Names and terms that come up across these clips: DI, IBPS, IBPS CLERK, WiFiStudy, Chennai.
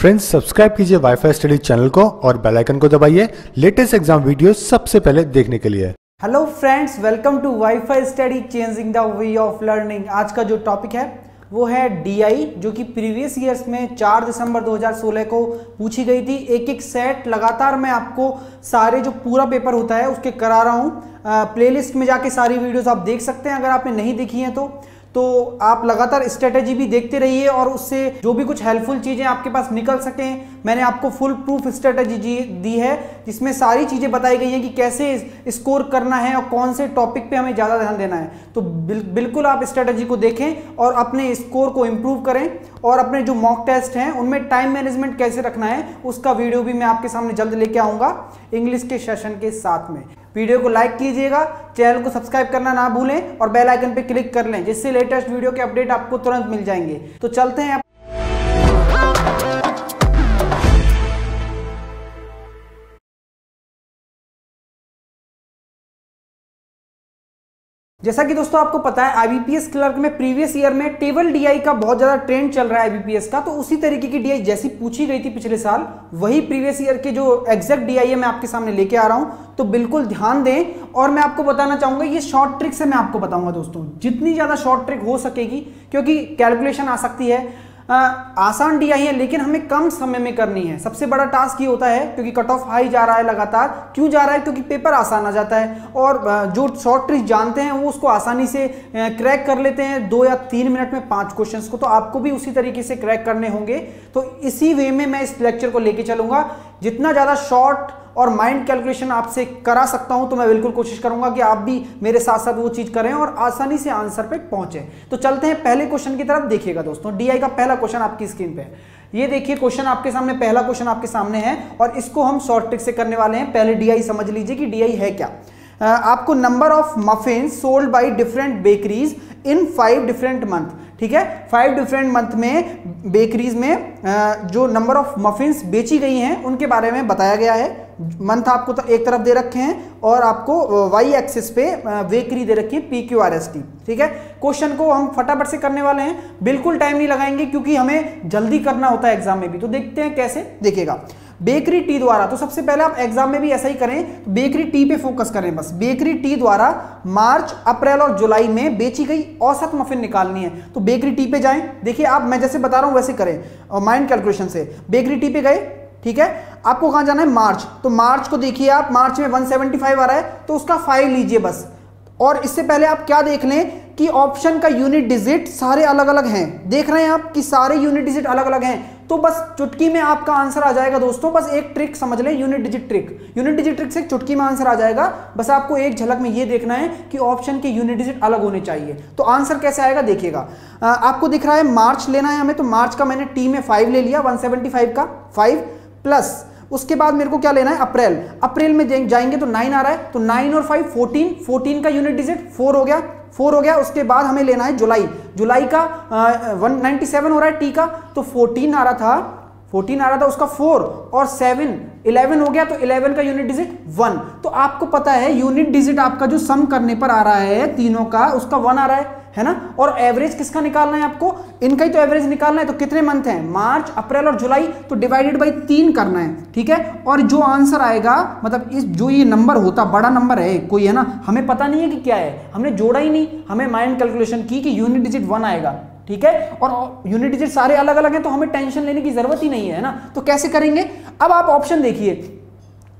Friends subscribe कीजिए WiFi study channel को और बेल आइकन को दबाइए लेटेस्ट एग्जाम वीडियो सबसे पहले देखने के लिए। Hello friends, welcome to WiFi study changing the way of learning. आज का जो टॉपिक है वो है डीआई, जो कि प्रीवियस ईयर्स में 4 दिसंबर 2016 को पूछी गई थी। एक एक सेट लगातार मैं आपको सारे जो पूरा पेपर होता है उसके करा रहा हूँ। प्लेलिस्ट में जाके सारी वीडियोस आप देख सकते हैं अगर आपने नहीं देखी हैं तो आप लगातार स्ट्रेटेजी भी देखते रहिए और उससे जो भी कुछ हेल्पफुल चीज़ें आपके पास निकल सकें। मैंने आपको फुल प्रूफ स्ट्रेटेजी दी है जिसमें सारी चीज़ें बताई गई हैं कि कैसे स्कोर करना है और कौन से टॉपिक पे हमें ज़्यादा ध्यान देना है। तो बिल्कुल आप स्ट्रेटेजी को देखें और अपने स्कोर को इम्प्रूव करें और अपने जो मॉक टेस्ट हैं उनमें टाइम मैनेजमेंट कैसे रखना है उसका वीडियो भी मैं आपके सामने जल्द लेके आऊँगा इंग्लिश के सेशन के साथ में। वीडियो को लाइक कीजिएगा, चैनल को सब्सक्राइब करना ना भूलें और बेल आइकन पर क्लिक कर लें जिससे लेटेस्ट वीडियो के अपडेट आपको तुरंत मिल जाएंगे। तो चलते हैं। जैसा कि दोस्तों आपको पता है आईबीपीएस क्लर्क में प्रीवियस ईयर में टेबल डीआई का बहुत ज़्यादा ट्रेंड चल रहा है आईबीपीएस का। तो उसी तरीके की डीआई जैसी पूछी गई थी पिछले साल, वही प्रीवियस ईयर के जो एग्जैक्ट डीआई है मैं आपके सामने लेके आ रहा हूँ। तो बिल्कुल ध्यान दें और मैं आपको बताना चाहूँगा ये शॉर्ट ट्रिक से मैं आपको बताऊँगा दोस्तों, जितनी ज़्यादा शॉर्ट ट्रिक हो सकेगी, क्योंकि कैलकुलेशन आ सकती है। आसान डीआई है लेकिन हमें कम समय में करनी है। सबसे बड़ा टास्क ये होता है क्योंकि कट ऑफ हाई जा रहा है लगातार। क्यों जा रहा है? क्योंकि पेपर आसान आ जाता है और जो शॉर्ट ट्रिक जानते हैं वो उसको आसानी से क्रैक कर लेते हैं 2 या 3 मिनट में 5 क्वेश्चंस को। तो आपको भी उसी तरीके से क्रैक करने होंगे। तो इसी वे में मैं इस लेक्चर को लेके चलूँगा। जितना ज़्यादा शॉर्ट और माइंड कैलकुलेशन आपसे करा सकता हूं तो मैं बिल्कुल कोशिश करूंगा कि आप भी मेरे साथ साथ वो चीज़ करें और आसानी से आंसर पे पहुंचें। तो चलते हैं पहले क्वेश्चन की तरफ। देखिएगा दोस्तों, डीआई का पहला क्वेश्चन आपकी स्क्रीन पे है। ये देखिए क्वेश्चन आपके सामने, पहला क्वेश्चन आपके सामने है और इसको हम शॉर्ट ट्रिक से करने वाले हैं। पहले डीआई समझ लीजिए कि डीआई है क्या। आपको number of muffin sold by different bakeries in 5 different month, ठीक है, 5 डिफरेंट मंथ में बेकरीज में जो नंबर ऑफ मफिन्स बेची गई हैं उनके बारे में बताया गया है। मंथ आपको तो एक तरफ दे रखे हैं और आपको वाई एक्सिस पे बेकरी दे रखी है PQRST, ठीक है। क्वेश्चन को हम फटाफट से करने वाले हैं, बिल्कुल टाइम नहीं लगाएंगे क्योंकि हमें जल्दी करना होता है एग्जाम में भी। तो देखते हैं कैसे। देखिएगा बेकरी टी द्वारा, तो सबसे पहले आप एग्जाम में भी ऐसा ही करें, बेकरी टी पे फोकस करें बस। बेकरी टी द्वारा मार्च, अप्रैल और जुलाई में बेची गई औसत मफिन निकालनी है। तो बेकरी टी पे जाएं। देखिए आप, मैं जैसे बता रहा हूं वैसे करें और माइंड कैलकुलेशन से। बेकरी टी पे गए, ठीक है। आपको कहां जाना है? मार्च। तो मार्च को देखिए आप, मार्च में 175 आ रहा है तो उसका 5 लीजिए बस। और इससे पहले आप क्या देख लें कि ऑप्शन का यूनिट डिजिट सारे अलग अलग हैं। देख रहे हैं आप कि सारे यूनिट डिजिट अलग अलग हैं। तो बस चुटकी में आपका आंसर आ जाएगा दोस्तों। बस एक ट्रिक समझ लें, यूनिट डिजिट ट्रिक से चुटकी में आंसर आ जाएगा। बस आपको एक झलक में ये देखना है कि ऑप्शन के यूनिट डिजिट अलग होने चाहिए। तो आंसर कैसे आएगा देखिएगा। आपको दिख रहा है मार्च लेना है हमें, तो मार्च का मैंने टी में 5 ले लिया, 175 का 5 प्लस। उसके बाद मेरे को क्या लेना है? अप्रैल। अप्रैल में जाएंगे तो 9 आ रहा है, तो 9 और 5 14, 14 का यूनिट डिजिट 4 हो गया, 4 हो गया। उसके बाद हमें लेना है जुलाई। जुलाई का 197 हो रहा है टी का, तो 14 आ रहा था उसका 4 और 7 11 हो गया, तो 11 का यूनिट डिजिट 1। तो आपको पता है यूनिट डिजिट आपका जो सम करने पर आ रहा है तीनों का, उसका 1 आ रहा है ना। और एवरेज किसका निकालना है आपको? इनका ही तो एवरेज निकालना है। तो कितने मंथ हैं? मार्च, अप्रैल और जुलाई, तो डिवाइडेड बाई 3 करना है, ठीक है। और जो आंसर आएगा, मतलब इस जो ये नंबर होता, बड़ा नंबर है कोई, है ना, हमें पता नहीं है कि क्या है, हमने जोड़ा ही नहीं, हमें माइंड कैलकुलेशन की कि यूनिट डिजिट 1 आएगा, ठीक है। और यूनिट डिजिट सारे अलग अलग हैं तो हमें टेंशन लेने की जरूरत ही नहीं है ना। तो कैसे करेंगे? अब आप ऑप्शन देखिए,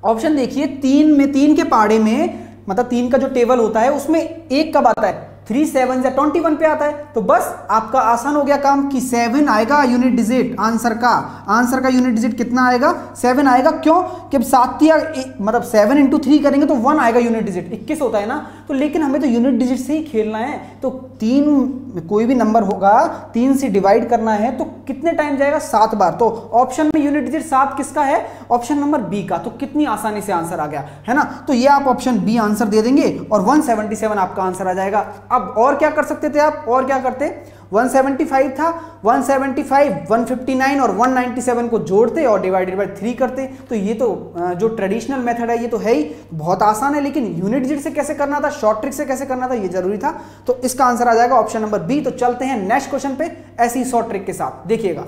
ऑप्शन देखिए 3 के पाड़े में, मतलब 3 का जो टेबल होता है उसमें 1 कब आता है? 3, 7 या 21 पे आता है। तो बस आपका आसान हो गया काम कि 7 आएगा यूनिट डिजिट। आंसर का यूनिट डिजिट कितना आएगा? 7 आएगा। क्यों? कि 7 इंटू 3 करेंगे तो 1 आएगा यूनिट डिजिट, 21 होता है ना। तो लेकिन हमें तो यूनिट डिजिट से ही खेलना है। तो 3 कोई भी नंबर होगा 3 से डिवाइड करना है, तो कितने टाइम जाएगा? 7 बार। तो ऑप्शन में यूनिट डिजिट 7 किसका है? ऑप्शन नंबर बी का। तो कितनी आसानी से आंसर आ गया, है ना। तो ये आप ऑप्शन बी आंसर दे देंगे और 177 आपका आंसर आ जाएगा। अब और क्या कर सकते थे आप? और क्या करते? 175 था, 175, 159 और 197 को जोड़ते और डिवाइडेड बाय 3 करते। तो ये तो जो ट्रेडिशनल मेथड है ये तो है ही, बहुत आसान है। लेकिन यूनिट डिजिट से कैसे करना था, शॉर्ट ट्रिक से कैसे करना था, ये जरूरी था। तो इसका आंसर आ जाएगा ऑप्शन नंबर बी। तो चलते हैं नेक्स्ट क्वेश्चन पे ऐसी शॉर्ट ट्रिक के साथ। देखिएगा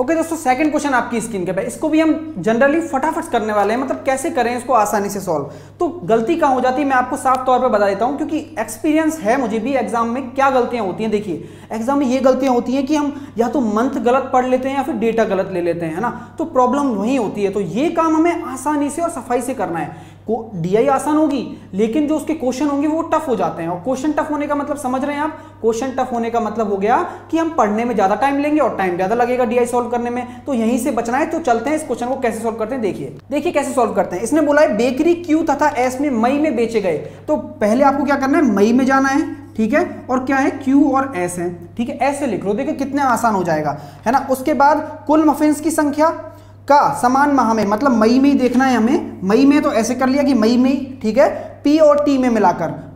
ओके दोस्तों, सेकंड क्वेश्चन आपकी स्क्रीन के पे, इसको भी हम जनरली फटाफट करने वाले हैं, मतलब कैसे करें इसको आसानी से सॉल्व। तो गलती कहाँ हो जाती है मैं आपको साफ तौर पे बता देता हूँ, क्योंकि एक्सपीरियंस है मुझे भी एग्जाम में क्या गलतियाँ होती हैं। देखिए एग्जाम में ये गलतियाँ होती हैं कि हम या तो मंथ गलत पढ़ लेते हैं या फिर डेटा गलत ले लेते हैं, है ना, तो प्रॉब्लम वहीं होती है। तो ये काम हमें आसानी से और सफाई से करना है। DI आसान होगी लेकिन जो उसके क्वेश्चन होंगे वो टफ हो जाते हैं, और क्वेश्चन टफ होने का मतलब समझ रहे हैं आप, क्वेश्चन टफ होने का मतलब हो गया कि हम पढ़ने में ज्यादा टाइम लेंगे और टाइम ज्यादा लगेगा DI सॉल्व करने में। तो यहीं से बचना है। तो चलते हैं इस क्वेश्चन को कैसे सॉल्व करते हैं। देखिए कैसे सॉल्व करते हैं। इसने बोला है बेकरी क्यू तथा एस में मई में बेचे गए। तो पहले आपको क्या करना है, मई में जाना है, ठीक है, और क्या है Q और S है, ठीक है, ऐसे लिख लो, देखिए कितना आसान हो जाएगा, है ना। उसके बाद कुल मफिन्स की संख्या का समान माह में, मतलब मई में ही देखना है हमें, मई में, तो ऐसे कर लिया कि मई में ही, ठीक है, P और T में मिलाकर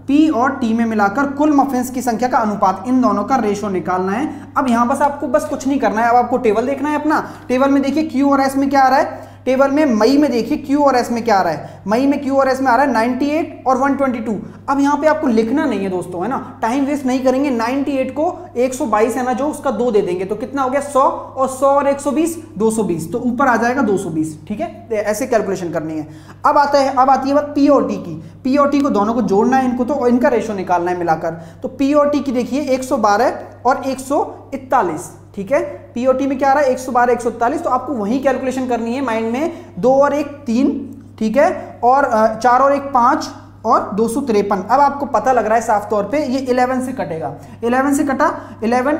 कुल मफिन्स की संख्या का अनुपात, इन दोनों का रेशो निकालना है। अब यहां बस आपको कुछ नहीं करना है, अब आपको टेबल देखना है अपना। टेबल में देखिए Q और S में क्या आ रहा है, टेबल में मई में देखिए Q और S में क्या आ रहा है, मई में Q और S में आ रहा है 98 और 122। अब यहाँ पे आपको लिखना नहीं है दोस्तों, है ना, टाइम वेस्ट नहीं करेंगे। 98 को 122 है ना, जो उसका 2 दे देंगे, तो कितना हो गया 100, और 100 और 120 220, तो ऊपर आ जाएगा 220, ठीक है, ऐसे कैलकुलेशन करनी है। अब आती है बात P और T की। P और T को दोनों को जोड़ना है इनको, तो और इनका रेशो निकालना है मिलाकर। तो P और T की देखिए 112 और 141, ठीक है, पीओटी में क्या आ रहा है 112 141, तो आपको वही कैलकुलेशन करनी है माइंड में। 2 और 1 3, ठीक है, और 4 और 1 5 और 253। अब आपको पता लग रहा है साफ तौर पे ये 11 से कटेगा, 11 से कटा, 11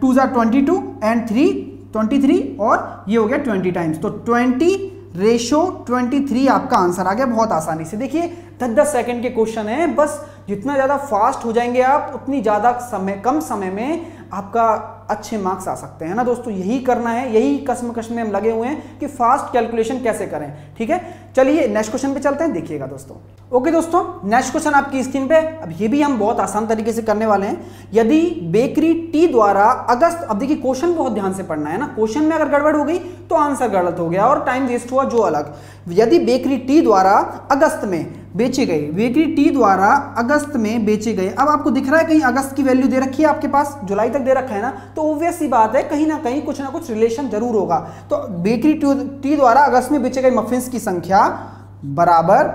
2 22 एंड 3 23, और ये हो गया 20 टाइम्स, तो 20 रेशो 23 आपका आंसर आ गया बहुत आसानी से। देखिए 10-10 सेकंड के क्वेश्चन हैं, बस जितना ज़्यादा फास्ट हो जाएंगे आप उतनी ज़्यादा कम समय में आपका अच्छे मार्क्स आ सकते हैं ना दोस्तों। यही करना है, यही कसमकश में हम लगे हुए हैं कि फास्ट कैलकुलेशन कैसे करें, ठीक है। चलिए नेक्स्ट क्वेश्चन पे चलते हैं, देखिएगा दोस्तों। ओके दोस्तों, नेक्स्ट क्वेश्चन आपकी स्क्रीन पे। अब ये भी हम बहुत आसान तरीके से करने वाले हैं। यदि बेकरी T द्वारा अगस्त, अब देखिए क्वेश्चन बहुत ध्यान से पढ़ना है ना, क्वेश्चन में अगर गड़बड़ हो गई तो आंसर गलत हो गया और टाइम वेस्ट हुआ जो अलग। यदि बेकरी T द्वारा अगस्त में बेचे गए, बेकरी T द्वारा अगस्त में बेचे गए, अब आपको दिख रहा है कहीं अगस्त की वैल्यू दे रखी है आपके पास, जुलाई तक दे रखा है ना, तो ऑब्वियस सी बात है कहीं ना कुछ रिलेशन जरूर होगा। तो बेकरी T द्वारा अगस्त में बेचे गए मफिन्स की संख्या बराबर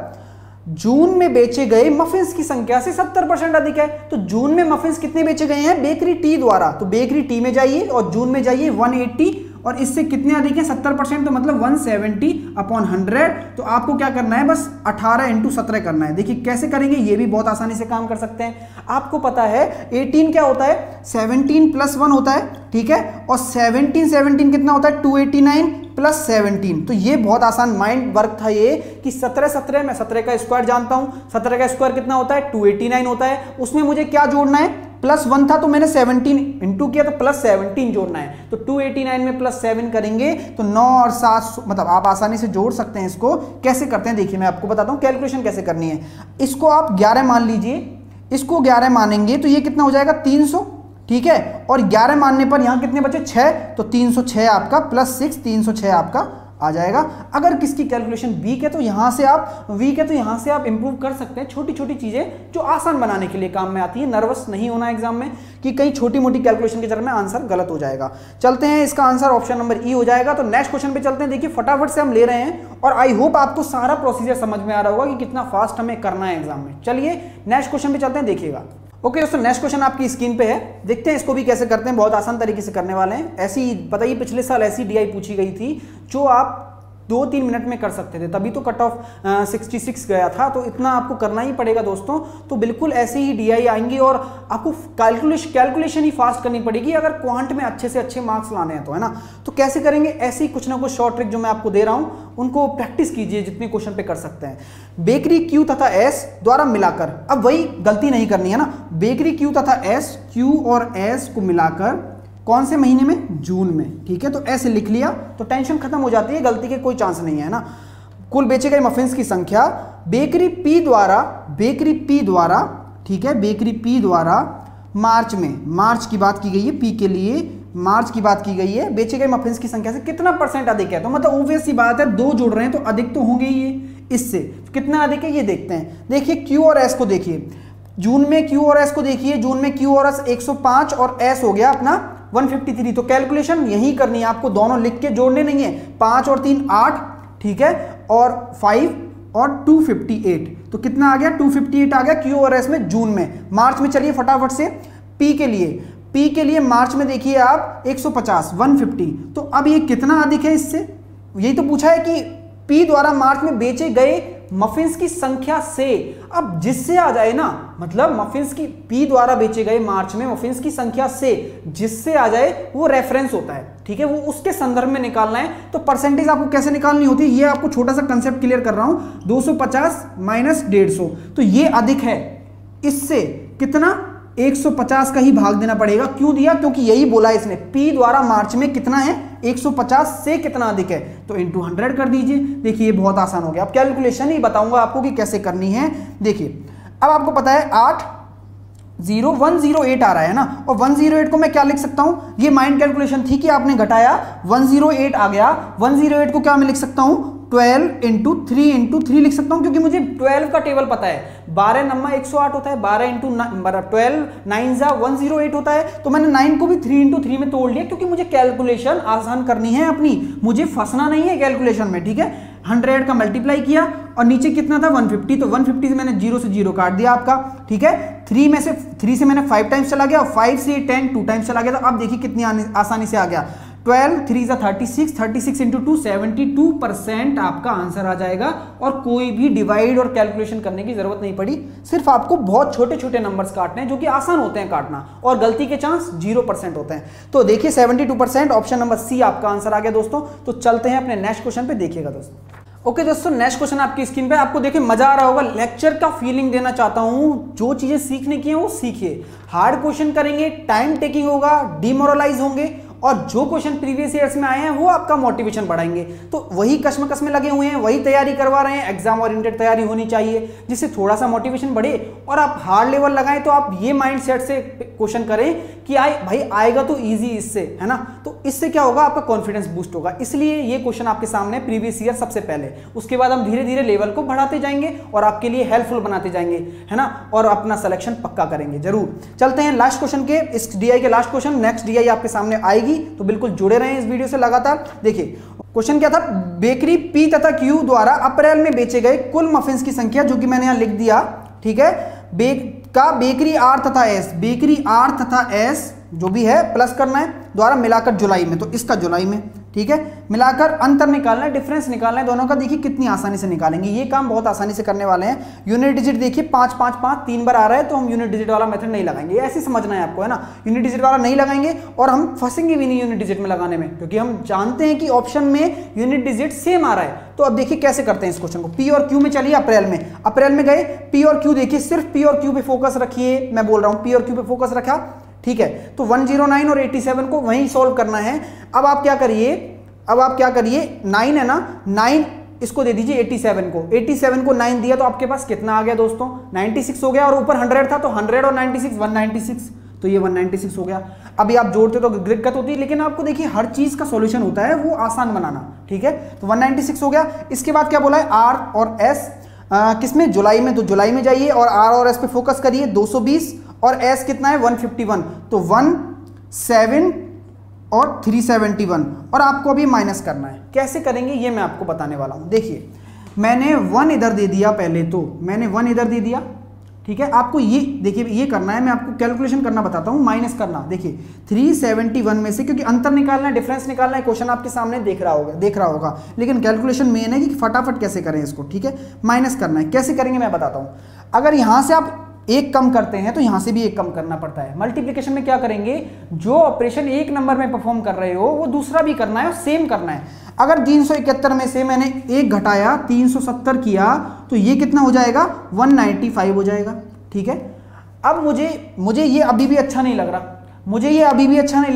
जून में बेचे गए मफिन्स की संख्या से 70% अधिक है। तो जून में मफिन्स कितने बेचे गए हैं बेकरी T द्वारा, तो बेकरी T में जाइए और जून में जाइए 180, और इससे कितने अधिक है 70%, तो मतलब 170/100। तो आपको क्या करना है बस 18 × 17 करना है। देखिए कैसे करेंगे, ये भी बहुत आसानी से काम कर सकते हैं। आपको पता है 18 क्या होता है 17 + 1 होता है, ठीक है, और 17 कितना होता है 289 + 17। तो ये बहुत आसान माइंड वर्क था ये, कि 17 मैं 17 का स्क्वायर जानता हूँ, 17 का स्क्वायर कितना होता है 289 होता है, उसमें मुझे क्या जोड़ना है, +1 था तो मैंने 17 × किया तो +17 जोड़ना है, तो 289 में +7 करेंगे तो 9 और 7, मतलब आप आसानी से जोड़ सकते हैं इसको। कैसे करते हैं देखिए मैं आपको बताता हूँ कैलकुलेशन कैसे करनी है। इसको आप 11 मान लीजिए, इसको 11 मानेंगे तो ये कितना हो जाएगा 300, ठीक है, और 11 मानने पर यहाँ कितने बचे 6, तो 306 आपका +6 306 आपका आ जाएगा। अगर किसकी कैलकुलेशन वीक है तो यहाँ से आप इम्प्रूव कर सकते हैं, छोटी छोटी चीज़ें जो आसान बनाने के लिए काम में आती है। नर्वस नहीं होना एग्जाम में कि कहीं छोटी मोटी कैलकुलेशन के चक्कर में आंसर गलत हो जाएगा। चलते हैं, इसका आंसर ऑप्शन नंबर E हो जाएगा। तो नेक्स्ट क्वेश्चन पे चलते हैं। देखिए फटाफट से हम ले रहे हैं और आई होप आपको सारा प्रोसीजर समझ में आ रहा होगा कि कितना फास्ट हमें करना है एग्जाम में। चलिए नेक्स्ट क्वेश्चन पे चलते हैं, देखिएगा। ओके दोस्तों, नेक्स्ट क्वेश्चन आपकी स्क्रीन पे है, देखते हैं इसको भी कैसे करते हैं। बहुत आसान तरीके से करने वाले हैं। ऐसी पता ही पिछले साल ऐसी DI पूछी गई थी जो आप 2-3 मिनट में कर सकते थे, तभी तो कट ऑफ 66 गया था, तो इतना आपको करना ही पड़ेगा दोस्तों। तो बिल्कुल ऐसे ही DI आएंगी और आपको कैलकुलेशन ही फास्ट करनी पड़ेगी अगर क्वांट में अच्छे से अच्छे मार्क्स लाने हैं तो, है ना। तो कैसे करेंगे, ऐसे ही कुछ ना कुछ शॉर्ट ट्रिक जो मैं आपको दे रहा हूँ उनको प्रैक्टिस कीजिए जितने क्वेश्चन पे कर सकते हैं। बेकरी Q तथा S द्वारा मिलाकर, अब वही गलती नहीं करनी है ना, बेकरी Q तथा S, Q और S को मिलाकर कौन से महीने में, जून में, ठीक है, तो ऐसे लिख लिया तो टेंशन खत्म हो जाती है, गलती के कोई चांस नहीं है ना। कुल बेचे गए मफिन्स की संख्या बेकरी P द्वारा, ठीक है, बेकरी P द्वारा मार्च में, मार्च की बात की गई है P के लिए, मार्च की बात की गई है, बेचे गए मफिन्स की संख्या से कितना % अधिक है, तो मतलब ऑब्वियस सी बात है 2 जोड़ रहे हैं तो अधिक तो होंगे ही, इससे कितना अधिक है ये देखते हैं। देखिए Q और S को देखिए, जून में Q और S को देखिए, जून में Q और S 105 और S हो गया अपना 153। तो कैलकुलेशन यही करनी है आपको, दोनों लिख के जोड़ने नहीं है। 5 और 3 8, ठीक है, और 5 और 258। तो कितना आ गया? 258 आ गया क्यू और एस में, जून में। मार्च में चलिए फटाफट से पी के लिए, मार्च में देखिए आप 150, 150। तो अब ये कितना अधिक है इससे? यही तो पूछा है कि पी द्वारा मार्च में बेचे गए मफिन्स की संख्या से। अब जिससे आ जाए ना, मतलब मफिन्स की, पी द्वारा बेचे गए मार्च में मफिन्स की संख्या से जिससे आ जाए वो रेफरेंस होता है, ठीक है, वो उसके संदर्भ में निकालना है। तो परसेंटेज आपको कैसे निकालनी होती है, ये आपको छोटा सा कंसेप्ट क्लियर कर रहा हूं। 250 माइनस 150, तो ये अधिक है, इससे कितना 150 का ही भाग देना पड़ेगा। क्यों दिया? क्योंकि यही बोला इसने, पी द्वारा मार्च में कितना है 150 से कितना अधिक है, तो इनटू 100 कर दीजिए। देखिए ये बहुत आसान हो गया। अब कैलकुलेशन ही बताऊंगा आपको कि कैसे करनी है। देखिए अब आपको पता है 8 0 108 आ रहा है ना, और 108 को मैं क्या लिख सकता हूँ? ये माइंड कैलकुलेशन थी कि आपने घटाया, 108 आ गया। 108 को क्या मैं लिख सकता हूँ? 12 इंटू 3 लिख सकता हूँ, क्योंकि मुझे 12 का टेबल पता है। 12 नम्मा 108 होता है, 12 इंटू 9 12 9 108 होता है। तो मैंने 9 को भी 3 इंटू 3 में तोड़ लिया, क्योंकि मुझे कैलकुलेशन आसान करनी है अपनी, मुझे फंसना नहीं है कैलकुलेशन में, ठीक है। 100 का मल्टीप्लाई किया और नीचे कितना था 150, तो 150 से मैंने 0 से 0 काट दिया आपका, ठीक है। 3 से मैंने 5 टाइम्स चला गया, 5 से 10 2 टाइम्स चला गया। तो अब देखिए कितनी आसानी से आ गया। 12 3 = 36, 36 इंटू 2 72% आपका आंसर आ जाएगा, और कोई भी डिवाइड और कैलकुलेशन करने की जरूरत नहीं पड़ी। सिर्फ आपको बहुत छोटे छोटे नंबर्स काटने हैं, जो कि आसान होते हैं काटना, और गलती के चांस 0% होते हैं। तो देखिए 72% ऑप्शन नंबर सी आपका आंसर आ गया दोस्तों। तो चलते हैं अपने नेक्स्ट क्वेश्चन पे, देखिएगा दोस्तों। ओके दोस्तों, नेक्स्ट क्वेश्चन आपकी स्क्रीन पे। आपको देखिए मजा आ रहा होगा, लेक्चर का फीलिंग देना चाहता हूँ। जो चीजें सीखने की हैं वो सीखिए। हार्ड क्वेश्चन करेंगे, टाइम टेकिंग होगा, डिमोरलाइज होंगे, और जो क्वेश्चन प्रीवियस ईयर्स में आए हैं वो आपका मोटिवेशन बढ़ाएंगे। तो वही कश्मकश में लगे हुए हैं, वही तैयारी करवा रहे हैं। एग्जाम ओरिएंटेड तैयारी होनी चाहिए, जिससे थोड़ा सा मोटिवेशन बढ़े और आप हार्ड लेवल लगाएं। तो आप ये माइंड सेट से क्वेश्चन करें कि भाई आएगा तो ईजी इससे, है ना। तो इससे क्या होगा? आपका कॉन्फिडेंस बूस्ट होगा। इसलिए ये क्वेश्चन आपके सामने प्रीवियस ईयर सबसे पहले, उसके बाद हम धीरे धीरे लेवल को बढ़ाते जाएंगे और आपके लिए हेल्पफुल बनाते जाएंगे, है ना, और अपना सिलेक्शन पक्का करेंगे जरूर। चलते हैं लास्ट क्वेश्चन के, इस DI के लास्ट क्वेश्चन। नेक्स्ट DI आपके सामने आएगी, तो बिल्कुल जुड़े रहें इस वीडियो से लगातार। देखिए क्वेश्चन क्या था? बेकरी पी तथा क्यू द्वारा अप्रैल में बेचे गए कुल मफिन्स की संख्या, जो कि मैंने यहां लिख दिया, ठीक है, का बेकरी आर तथा एस, जो भी है प्लस करना है, द्वारा मिलाकर जुलाई में, तो इसका जुलाई में, ठीक है, मिलाकर अंतर निकालना है, डिफरेंस निकालना है दोनों का। देखिए कितनी आसानी से निकालेंगे, ये काम बहुत आसानी से करने वाले हैं। यूनिट डिजिट देखिए 5 5 5 3 बार आ रहा है, तो हम यूनिट डिजिट वाला मेथड नहीं लगाएंगे, ऐसे समझना है आपको, है ना। यूनिट डिजिट वाला नहीं लगाएंगे और हम फंसेंगे भी नहीं यूनिट डिजिट में लगाने में, क्योंकि हम जानते हैं कि ऑप्शन में यूनिट डिजिट सेम आ रहा है। तो अब देखिए कैसे करते हैं इस क्वेश्चन को। पी और क्यू में चलिए, अप्रैल में गए, पी और क्यू देखिए, सिर्फ पी और क्यू पे फोकस रखिए, मैं बोल रहा हूँ पी और क्यू पे फोकस रखा, ठीक है। तो 109 और 87 को वहीं सॉल्व करना है। अब आप क्या करिए 9 है ना, 9 इसको दे दीजिए 87 को 9 दिया, तो आपके पास कितना आ गया दोस्तों? 96 हो गया, और ऊपर 100 था, तो 100 और 96 196, तो ये 196 हो गया। अभी आप जोड़ते तो दिक्कत होती है, लेकिन आपको देखिए हर चीज़ का सॉल्यूशन होता है, वो आसान बनाना, ठीक है। तो 196 हो गया। इसके बाद क्या बोला है? आर और एस किसमें? जुलाई में। तो जुलाई में जाइए और आर और एस पे फोकस करिए, 220, और S कितना है 151, तो 1 7 और 371, और आपको अभी माइनस करना है। कैसे करेंगे ये मैं आपको बताने वाला हूँ। देखिए मैंने 1 इधर दे दिया, पहले तो मैंने 1 इधर दे दिया, ठीक है। आपको ये देखिए ये करना है, मैं आपको कैलकुलेशन करना बताता हूँ, माइनस करना। देखिए 371 में से, क्योंकि अंतर निकालना है, डिफरेंस निकालना है, क्वेश्चन आपके सामने देख रहा होगा, लेकिन कैलकुलेशन मेन है कि फटाफट कैसे करें इसको, ठीक है। माइनस करना है, कैसे करेंगे मैं बताता हूँ। अगर यहाँ से आप एक कम करते हैं तो यहां से भी एक कम करना पड़ता है। मल्टीप्लिकेशन में क्या करेंगे? जो ऑपरेशन एक नंबर में परफॉर्म कर रहे हो वो दूसरा भी करना है और सेम करना है। अगर 371 में से मैंने एक घटाया, 370 किया, तो ये कितना हो जाएगा? 195 हो जाएगा, ठीक है। अब मुझे ये अभी भी अच्छा नहीं लग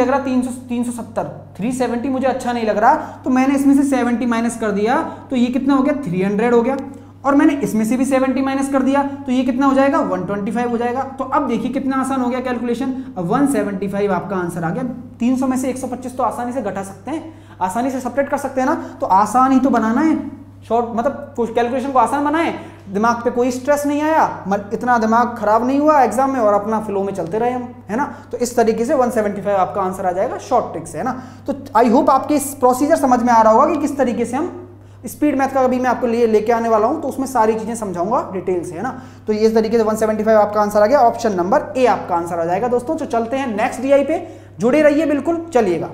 रहा, 370 370 मुझे अच्छा नहीं लग रहा, तो मैंने इसमें से 70 माइनस कर दिया, तो ये कितना हो गया? 300 हो गया। और मैंने इसमें से भी 70 माइनस कर दिया, तो ये कितना हो जाएगा? 125 हो जाएगा। तो अब देखिए कितना आसान हो गया कैलकुलेशन। अब 175 आपका आंसर आ गया। 300 में से 125 तो आसानी से घटा सकते हैं, आसानी से सब्ट्रैक्ट कर सकते हैं ना, तो आसान ही तो बनाना है। शॉर्ट मतलब कैलकुलेशन को आसान बनाएं, दिमाग पे कोई स्ट्रेस नहीं आया, इतना दिमाग खराब नहीं हुआ एग्जाम में और अपना फ्लो में चलते रहे हम, है ना। तो इस तरीके से 175 आपका आंसर आ जाएगा शॉर्ट ट्रिक से, है ना। तो आई होप आपके इस प्रोसीजर समझ में आ रहा होगा कि किस तरीके से हम स्पीड मैथ का अभी मैं आपको लिए लेके आने वाला हूं, तो उसमें सारी चीजें समझाऊंगा डिटेल से, है ना। तो इस तरीके से 175 आपका आंसर आ गया, ऑप्शन नंबर ए आपका आंसर आ जाएगा दोस्तों। तो चलते हैं नेक्स्ट डीआई पे, जुड़े रहिए, बिल्कुल चलिएगा।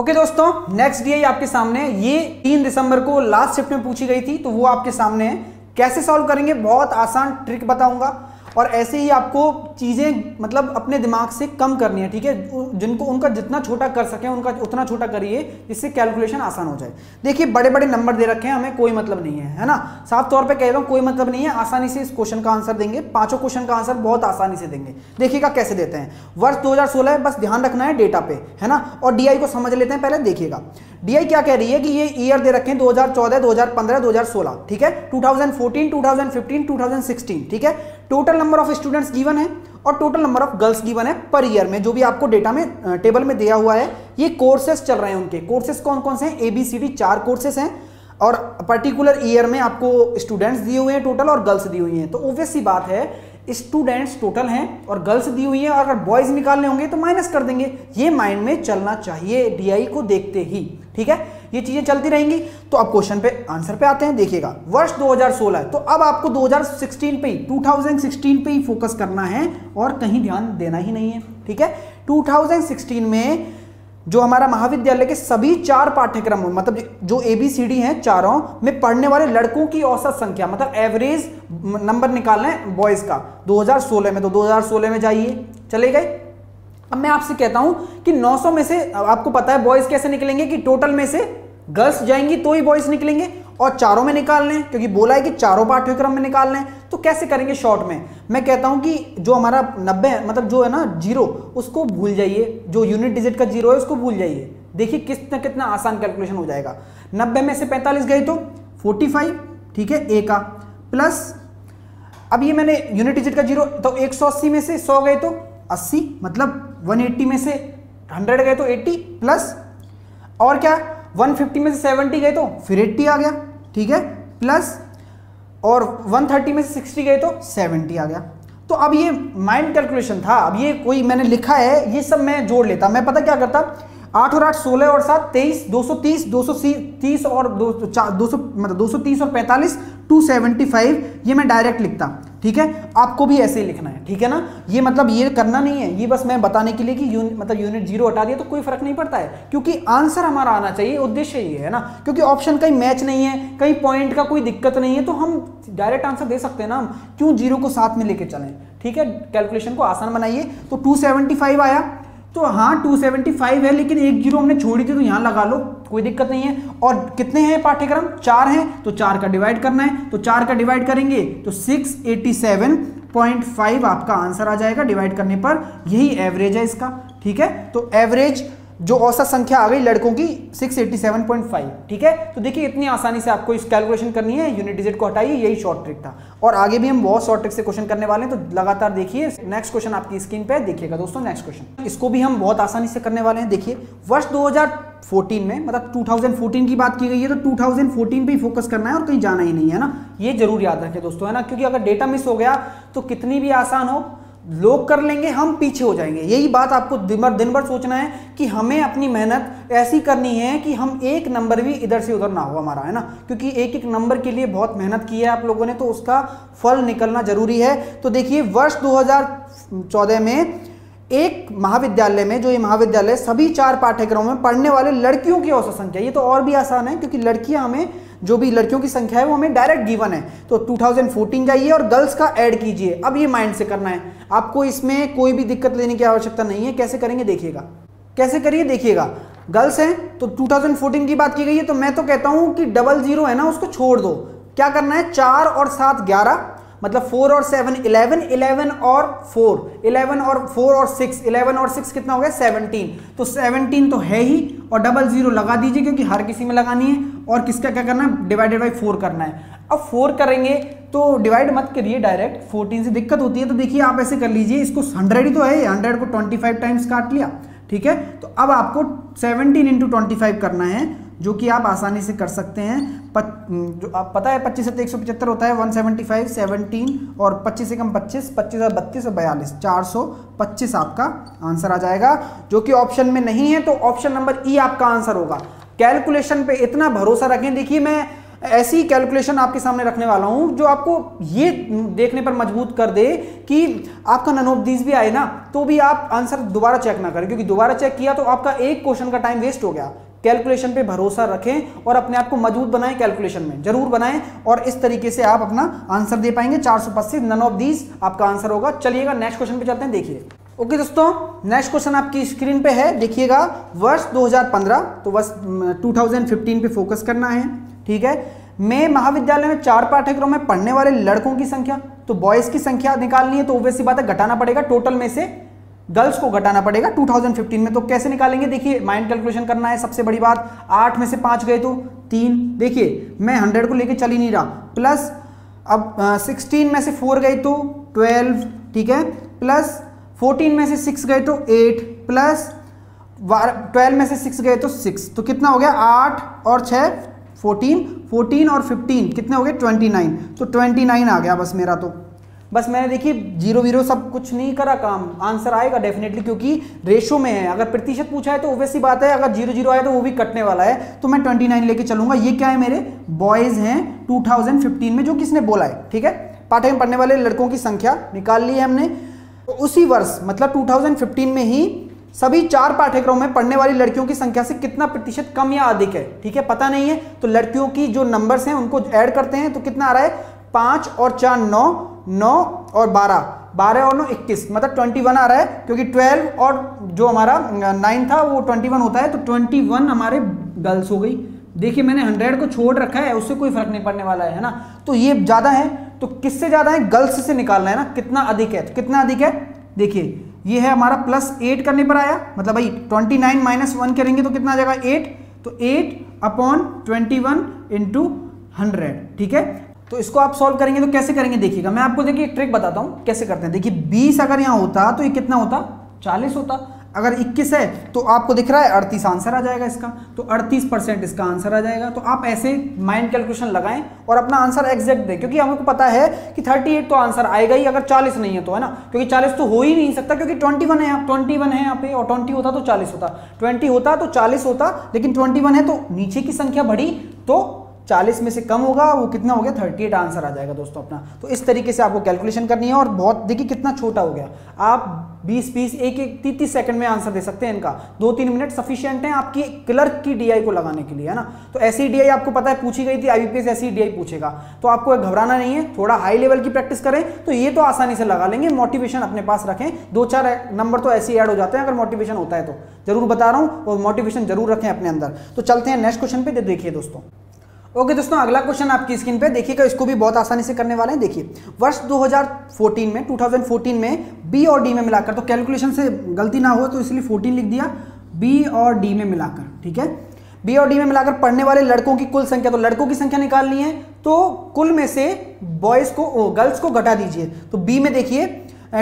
ओके दोस्तों, नेक्स्ट डीआई आपके सामने, ये 3 दिसंबर को लास्ट शिफ्ट में पूछी गई थी, तो वो आपके सामने है। कैसे सॉल्व करेंगे, बहुत आसान ट्रिक बताऊंगा, और ऐसे ही आपको चीज़ें मतलब अपने दिमाग से कम करनी है, ठीक है। जिनको उनका जितना छोटा कर सकें उनका उतना छोटा करिए, जिससे कैलकुलेशन आसान हो जाए। देखिए बड़े बड़े नंबर दे रखे हैं, हमें कोई मतलब नहीं है, है ना। साफ तौर पे कह रहा हूँ कोई मतलब नहीं है, आसानी से इस क्वेश्चन का आंसर देंगे, 5 क्वेश्चन का आंसर बहुत आसानी से देंगे। देखिएगा कैसे देते हैं। वर्ष 2016 है, बस ध्यान रखना है डेटा पे, है ना। और डीआई को समझ लेते हैं पहले, देखिएगा डीआई क्या कह रही है कि ये ईयर दे रखे हैं 2014, 2015, 2016, ठीक है, 2014, 2015, 2016, ठीक है। Total number of students given है और total number of girls given है पर ईयर में, जो भी आपको डेटा में टेबल में दिया हुआ है। ये कोर्सेस चल रहे हैं, उनके कोर्सेस कौन कौन से हैं, ABCD 4 कोर्सेस हैं, और पर्टिकुलर ईयर में आपको स्टूडेंट्स दिए हुए हैं टोटल और गर्ल्स दी हुई हैं। तो ऑब्वियस सी बात है स्टूडेंट्स टोटल हैं और गर्ल्स दी हुई हैं, और अगर बॉयज निकालने होंगे तो माइनस कर देंगे। ये माइंड में चलना चाहिए डीआई को देखते ही, ठीक है, ये चीजें चलती रहेंगी। तो अब क्वेश्चन पे आंसर पे आते हैं। देखिएगा वर्ष 2016 है, तो अब आपको 2016 पे ही फोकस करना है और कहीं ध्यान देना ही नहीं है, ठीक है। 2016 में जो हमारा महाविद्यालय के सभी 4 पाठ्यक्रम, मतलब जो ABCD हैं चारों में पढ़ने वाले लड़कों की औसत संख्या, मतलब एवरेज नंबर निकालना है बॉयज का 2016 में, तो 2016 में जाइए, चले गए। अब मैं आपसे कहता हूं कि 900 में से आपको पता है बॉयज कैसे निकलेंगे, कि टोटल में से गर्ल्स जाएंगी तो ही बॉयज निकलेंगे, और चारों में निकालने हैं क्योंकि बोला है कि चारों पाठ्यक्रम में निकालने हैं। तो कैसे करेंगे शॉर्ट में, मैं कहता हूं कि जो हमारा 90 मतलब जो है ना जीरो, उसको भूल जाइए, जो यूनिट डिजिट का जीरो है उसको भूल जाइए। देखिए कितना आसान कैलकुलेशन हो जाएगा। 90 में से 45 गई तो 45, ठीक है, ए का प्लस, अब ये मैंने यूनिट डिजिट का जीरो, तो 180 में से 100 गए तो 80, मतलब 180 में से 100 गए तो 80 प्लस, और क्या 150 में से 70 गए तो फिर 80 आ गया, ठीक है, प्लस, और 130 में से 60 गए तो 70 आ गया। तो अब ये माइंड कैलकुलेशन था। अब ये कोई मैंने लिखा है, ये सब मैं जोड़ लेता, मैं पता क्या करता, 8 और 8 16 और 7 23, 230, 230 और 200, मतलब 230 और 45, 275, ये मैं डायरेक्ट लिखता, ठीक है। आपको भी ऐसे ही लिखना है, ठीक है ना। ये मतलब ये करना नहीं है, ये बस मैं बताने के लिए कि मतलब यूनिट जीरो हटा दिया तो कोई फर्क नहीं पड़ता है, क्योंकि आंसर हमारा आना चाहिए, उद्देश्य ये है ना। क्योंकि ऑप्शन कहीं मैच नहीं है, कहीं पॉइंट का कोई दिक्कत नहीं है, तो हम डायरेक्ट आंसर दे सकते हैं ना, हम क्यों जीरो को साथ में लेके चलें, ठीक है। कैलकुलेशन को आसान बनाइए। तो 275 आया, तो हाँ 275 है, लेकिन एक जीरो हमने छोड़ी थी, तो यहाँ लगा लो, कोई दिक्कत नहीं है। और कितने हैं पाठ्यक्रम, 4 हैं, तो 4 का डिवाइड करना है, तो 4 का डिवाइड करेंगे तो 687.5 आपका आंसर आ जाएगा डिवाइड करने पर, यही एवरेज है इसका, ठीक है। तो एवरेज जो औसत संख्या आ गई लड़कों की 687.5, ठीक है। तो देखिए इतनी आसानी से आपको इस कैलकुलेशन करनी है, यूनिट डिजिट को हटाइए, यही शॉर्ट ट्रिक था। और आगे भी हम बहुत शॉर्ट ट्रिक से क्वेश्चन करने वाले हैं, तो लगातार देखिए। नेक्स्ट क्वेश्चन आपकी स्क्रीन पे देखिएगा दोस्तों, नेक्स्ट क्वेश्चन, इसको भी हम बहुत आसानी से करने वाले हैं। देखिए वर्ष 2014 में, मतलब 2014 की बात की गई है, तो 2014 पे ही फोकस करना है और कहीं जाना ही नहीं है ना, ये जरूर याद रखें दोस्तों, है ना। क्योंकि अगर डेटा मिस हो गया तो कितनी भी आसान हो लोग कर लेंगे, हम पीछे हो जाएंगे। यही बात आपको दिन भर सोचना है कि हमें अपनी मेहनत ऐसी करनी है कि हम एक नंबर भी इधर से उधर ना हो हमारा, है ना। क्योंकि एक नंबर के लिए बहुत मेहनत की है आप लोगों ने, तो उसका फल निकलना जरूरी है। तो देखिए वर्ष 2014 में एक महाविद्यालय में, जो ये महाविद्यालय सभी 4 पाठ्यक्रमों में पढ़ने वाले लड़कियों की औसत संख्या, ये तो और भी आसान है क्योंकि लड़कियां हमें जो भी लड़कियों की संख्या है वो हमें डायरेक्ट गिवन है। तो 2014 जाइए और गर्ल्स का ऐड कीजिए। अब ये माइंड से करना है आपको, इसमें कोई भी दिक्कत लेने की आवश्यकता नहीं है। कैसे करेंगे देखिएगा, कैसे करिए देखिएगा। गर्ल्स हैं तो 2014 की बात की गई है, तो मैं तो कहता हूँ कि 00 है ना, उसको छोड़ दो। क्या करना है, 4 और 7 11, मतलब 4 और 7 11, 11 और 4 और 6, 11 और 6 कितना हो गया 17, तो 17 तो है ही, और 00 लगा दीजिए क्योंकि हर किसी में लगानी है। और किसका क्या करना है, डिवाइडेड बाई 4 करना है। अब 4 करेंगे तो डिवाइड मत करिए डायरेक्ट, 14 से दिक्कत होती है। तो देखिए आप ऐसे कर लीजिए, इसको 100 ही तो है, 100 को 25 टाइम्स काट लिया, ठीक है। तो अब आपको 17 इंटू 25 करना है, जो कि आप आसानी से कर सकते हैं। जो आप पता है 25 से 175 होता है 175, 17 और 25 से कम 25, 25 और 32 और 42, 425 आपका आंसर आ जाएगा, जो कि ऑप्शन में नहीं है, तो ऑप्शन नंबर ई आपका आंसर होगा। कैलकुलेशन पे इतना भरोसा रखें। देखिए मैं ऐसी कैलकुलेशन आपके सामने रखने वाला हूं जो आपको ये देखने पर मजबूत कर दे कि आपका नन ऑफ दीज भी आए ना, तो भी आप आंसर दोबारा चेक ना करें, क्योंकि दोबारा चेक किया तो आपका एक क्वेश्चन का टाइम वेस्ट हो गया। कैलकुलेशन पे भरोसा रखें और अपने आप को मजबूत बनाएं, कैलकुलेशन में जरूर बनाएं, और इस तरीके से आप अपना आंसर दे पाएंगे। 425 नन ऑफ दीज आपका आंसर होगा। चलिएगा नेक्स्ट क्वेश्चन पे चलते हैं। देखिए ओके दोस्तों, नेक्स्ट क्वेश्चन आपकी स्क्रीन पे है। देखिएगा वर्ष 2015, तो वर्ष 2015 पे फोकस करना है, ठीक है। मैं महाविद्यालय में 4 पाठ्यक्रम में पढ़ने वाले लड़कों की संख्या, तो बॉयज की संख्या निकालनी है, तो ऑब्वियस सी बात है घटाना पड़ेगा, टोटल में से गर्ल्स को घटाना पड़ेगा 2015 में। तो कैसे निकालेंगे, देखिए माइंड कैलकुलेशन करना है। सबसे बड़ी बात 8 में से 5 गए तो 3, देखिए मैं 100 को लेके चल ही नहीं रहा, प्लस अब 16 में से 4 गए तो 12, ठीक है, प्लस 14 में से 6 गए तो 8, प्लस 12 में से 6 गए तो 6, तो कितना हो गया 8 और 6 14 और 15 कितने हो गए 29, तो 29 आ गया बस मेरा। तो बस मैंने देखिए जीरो वीरो सब कुछ नहीं करा काम, आंसर आएगा डेफिनेटली, क्योंकि रेशो में है। अगर प्रतिशत पूछा है तो ऑब्वियस सी बात है अगर 0 0 आया तो वो भी कटने वाला है, तो मैं 29 लेके चलूंगा। ये क्या है, मेरे बॉयज हैं 2015 में, जो किसने बोला है, ठीक है। पाठ्यक्रम पढ़ने वाले लड़कों की संख्या निकाल ली है हमने, तो उसी वर्ष मतलब 2015 में ही सभी 4 पाठ्यक्रमों में पढ़ने वाली लड़कियों की संख्या से कितना प्रतिशत कम या अधिक है, ठीक है, पता नहीं है। तो लड़कियों की जो नंबर्स हैं उनको ऐड करते हैं, तो कितना आ रहा है 5 और 4 9, 9 और 12 12 और 9 21, मतलब 21 आ रहा है, क्योंकि 12 और जो हमारा 9 था वो 21 होता है, तो 21 हमारे गर्ल्स हो गई। देखिए मैंने 100 को छोड़ रखा है, उससे कोई फर्क नहीं पड़ने वाला है ना, तो ये ज़्यादा है, तो किससे ज़्यादा है, गर्ल्स से निकालना है ना, कितना अधिक है, तो कितना अधिक है देखिए ये है हमारा, प्लस 8 करने पर आया, मतलब भाई 29 माइनस 1 करेंगे तो कितना आ जाएगा 8, तो 8/21 × 100, ठीक है। तो इसको आप सॉल्व करेंगे तो कैसे करेंगे, देखिएगा मैं आपको देखिए एक ट्रिक बताता हूँ कैसे करते हैं। देखिए 20 अगर यहाँ होता तो ये कितना होता 40 होता, अगर 21 है तो आपको दिख रहा है 38 आंसर आ जाएगा इसका, तो 38% इसका आंसर आ जाएगा। तो आप ऐसे माइंड कैलकुलेशन लगाएं और अपना आंसर एग्जैक्ट दें, क्योंकि हमको पता है कि 38 तो आंसर आएगा ही अगर 40 नहीं है तो, है ना, क्योंकि 40 तो हो ही नहीं सकता, क्योंकि 21 है यहाँ, 21 है यहाँ पे, और 20 होता तो 40 होता, 20 होता तो 40 होता, लेकिन 21 है तो नीचे की संख्या बढ़ी तो 40 में से कम होगा, वो कितना हो गया 38 आंसर आ जाएगा दोस्तों अपना। तो इस तरीके से आपको कैलकुलेशन करनी है, और बहुत देखिए कितना छोटा हो गया, आप 20 20 1 1 30 सेकंड में आंसर दे सकते हैं इनका। 2-3 मिनट सफिशिएंट है आपकी क्लर्क की DI को लगाने के लिए, है ना। तो ऐसी DI आपको पता है पूछी गई थी, IBPS ऐसी DI पूछेगा, तो आपको घबराना नहीं है, थोड़ा हाई लेवल की प्रैक्टिस करें तो ये तो आसानी से लगा लेंगे। मोटिवेशन अपने पास रखें, 2-4 नंबर तो ऐसे ही ऐड हो जाते हैं अगर मोटिवेशन होता है तो, जरूर बता रहा हूँ, और मोटिवेशन जरूर रखें अपने अंदर। तो चलते हैं नेक्स्ट क्वेश्चन पे। देखिए दोस्तों ओके दोस्तों, अगला क्वेश्चन आपकी स्क्रीन पे देखिएगा, इसको भी बहुत आसानी से करने वाले हैं। देखिए वर्ष 2014 में बी और डी में मिलाकर, तो कैलकुलेशन से गलती ना हो तो इसलिए 14 लिख दिया, बी और डी में मिलाकर, ठीक है, बी और डी में मिलाकर पढ़ने वाले लड़कों की कुल संख्या, तो लड़कों की संख्या निकालनी है, तो कुल में से बॉयज को गर्ल्स को घटा दीजिए। तो बी में देखिए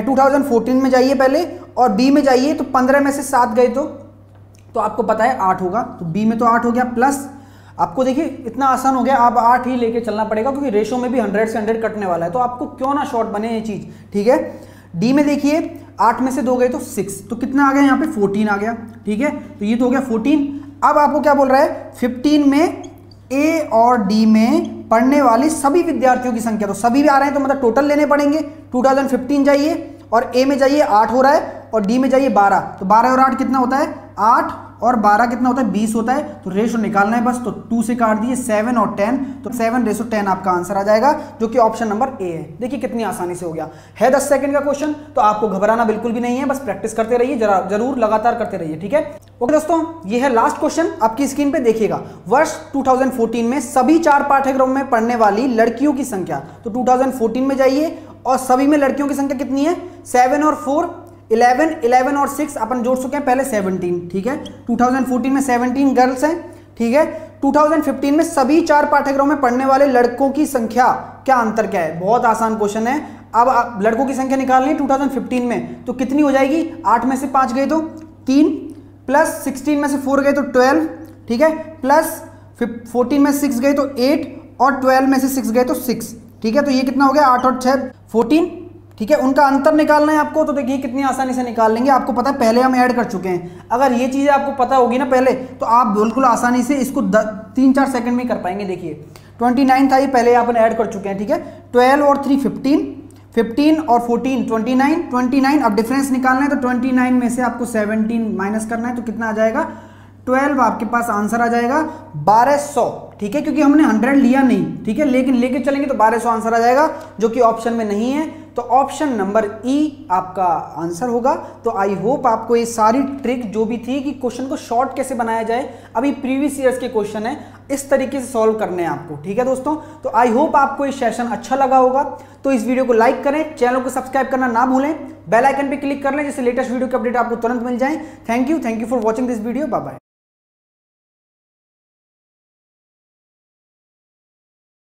2014 में जाइए पहले, और बी में जाइए तो 15 में से 7 गए तो आपको पता है 8 होगा, तो बी में तो 8 हो गया, प्लस आपको देखिए इतना आसान हो गया, आप 8 ही लेके चलना पड़ेगा क्योंकि रेशो में भी 100 से 100 कटने वाला है, तो आपको क्यों ना शॉर्ट बने ये चीज़, ठीक है। डी में देखिए 8 में से 2 गए तो 6, तो कितना आ गया यहाँ पे 14 आ गया, ठीक है, तो ये तो हो गया 14। अब आपको क्या बोल रहा है 15 में ए और डी में पढ़ने वाली सभी विद्यार्थियों की संख्या, तो सभी भी आ रहे हैं तो मतलब टोटल लेने पड़ेंगे। 2015 जाइए और ए में जाइए 8 हो रहा है, और डी में जाइए 12, तो 12 और 8 कितना होता है 8 और 12 कितना होता है 20 होता है, तो रेशो निकालना है बस, तो 2 से काट दिए 7 और 10, तो 7/10 आपका आंसर आ जाएगा, जो कि ऑप्शन नंबर ए है। देखिए कितनी आसानी से हो गया है, 10 सेकंड का क्वेश्चन, तो आपको घबराना बिल्कुल भी नहीं है, बस प्रैक्टिस करते रहिए, जरूर लगातार करते रहिए, ठीक है। ओके दोस्तों, ये है लास्ट क्वेश्चन आपकी स्क्रीन पे। देखिएगा वर्ष 2014 में सभी 4 पाठ्यक्रम में पढ़ने वाली लड़कियों की संख्या, तो 2014 में जाइए और सभी में लड़कियों की संख्या कितनी है 7 और 4, 11 और 6 अपन जोड़ चुके हैं पहले 17, ठीक है। 2014 में 17 गर्ल्स हैं, ठीक है। 2015 में सभी 4 पाठ्यक्रम में पढ़ने वाले लड़कों की संख्या, क्या अंतर क्या है, बहुत आसान क्वेश्चन है। अब आप लड़कों की संख्या निकालनी है 2015 में, तो कितनी हो जाएगी 8 में से 5 गए तो 3, प्लस 16 में से 4 गए तो 12, ठीक है, प्लस 14 में 6 गए तो 8 और 12 में से 6 गए तो 6, ठीक है। तो ये कितना हो गया 8 और 6 14, ठीक है। उनका अंतर निकालना है आपको, तो देखिए कितनी आसानी से निकाल लेंगे। आपको पता है पहले हम ऐड कर चुके हैं, अगर ये चीज़ें आपको पता होगी ना पहले, तो आप बिल्कुल आसानी से इसको 3-4 सेकंड में कर पाएंगे। देखिए 29 था ये, पहले अपन ऐड कर चुके हैं, ठीक है। 12 और 3 15, 15 और 14 29, 29 अब डिफरेंस निकालना है तो 29 में से आपको 17 माइनस करना है, तो कितना आ जाएगा 12, आपके पास आंसर आ जाएगा 1200, ठीक है, क्योंकि हमने 100 लिया नहीं, ठीक है, लेकिन लेके चलेंगे तो 1200 आंसर आ जाएगा, जो कि ऑप्शन में नहीं है, तो ऑप्शन नंबर ई आपका आंसर होगा। तो आई होप आपको ये सारी ट्रिक जो भी थी कि क्वेश्चन को शॉर्ट कैसे बनाया जाए, अभी प्रीवियस ईयर्स के क्वेश्चन है, इस तरीके से सॉल्व करने हैं आपको, ठीक है दोस्तों। तो आई होप आपको ये सेशन अच्छा लगा होगा। तो इस वीडियो को लाइक करें, चैनल को सब्सक्राइब करना ना भूलें, बेल आइकन पर क्लिक कर लें, जिससे लेटेस्ट वीडियो के अपडेट आपको तुरंत मिल जाए। Thank you for watching this video, bye bye.